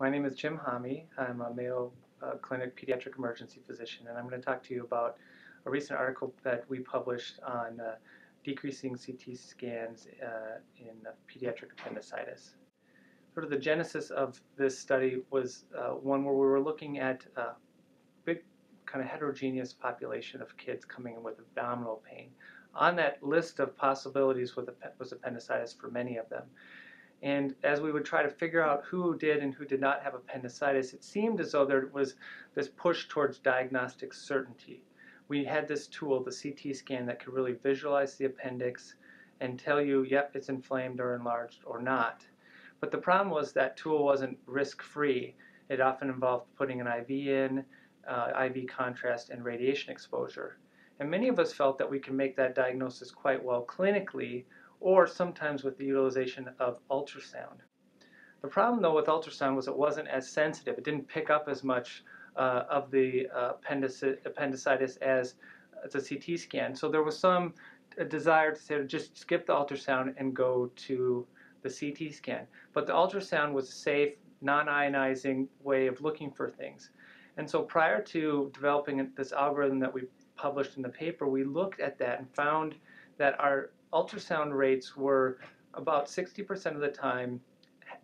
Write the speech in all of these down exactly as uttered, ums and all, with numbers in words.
My name is Jim Homme. I'm a Mayo uh, Clinic pediatric emergency physician, and I'm going to talk to you about a recent article that we published on uh, decreasing C T scans uh, in pediatric appendicitis. Sort of the genesis of this study was uh, one where we were looking at a big kind of heterogeneous population of kids coming in with abdominal pain. On that list of possibilities was appendicitis for many of them. And as we would try to figure out who did and who did not have appendicitis, it seemed as though there was this push towards diagnostic certainty. We had this tool, the C T scan, that could really visualize the appendix and tell you, yep, it's inflamed or enlarged or not. But the problem was that tool wasn't risk-free. It often involved putting an I V in, uh, I V contrast, and radiation exposure. And many of us felt that we can make that diagnosis quite well clinically, or sometimes with the utilization of ultrasound. The problem, though, with ultrasound was it wasn't as sensitive. It didn't pick up as much uh, of the uh, appendicitis as the C T scan. So there was some desire to say, just skip the ultrasound and go to the C T scan. But the ultrasound was a safe, non-ionizing way of looking for things. And so prior to developing this algorithm that we published in the paper, we looked at that and found that our ultrasound rates were about sixty percent of the time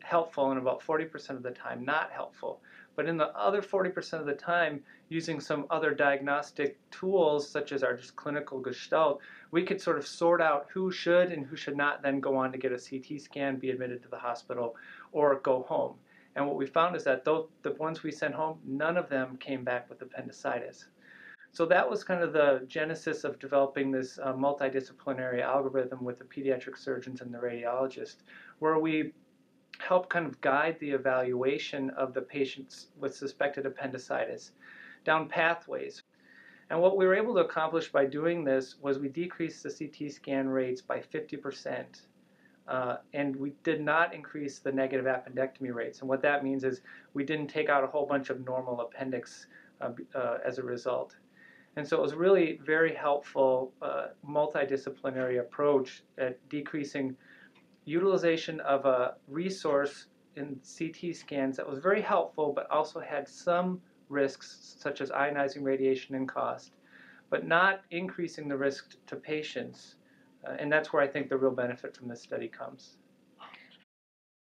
helpful and about forty percent of the time not helpful. But in the other forty percent of the time, using some other diagnostic tools such as our just clinical gestalt, we could sort of sort out who should and who should not then go on to get a C T scan, be admitted to the hospital, or go home. And what we found is that those, the ones we sent home, none of them came back with appendicitis. So that was kind of the genesis of developing this uh, multidisciplinary algorithm with the pediatric surgeons and the radiologist, where we help kind of guide the evaluation of the patients with suspected appendicitis down pathways. And what we were able to accomplish by doing this was we decreased the C T scan rates by fifty percent. Uh, and we did not increase the negative appendectomy rates. And what that means is we didn't take out a whole bunch of normal appendix uh, uh, as a result. And so it was really very helpful uh, multidisciplinary approach at decreasing utilization of a resource in C T scans that was very helpful but also had some risks such as ionizing radiation and cost, but not increasing the risk to patients. Uh, and that's where I think the real benefit from this study comes.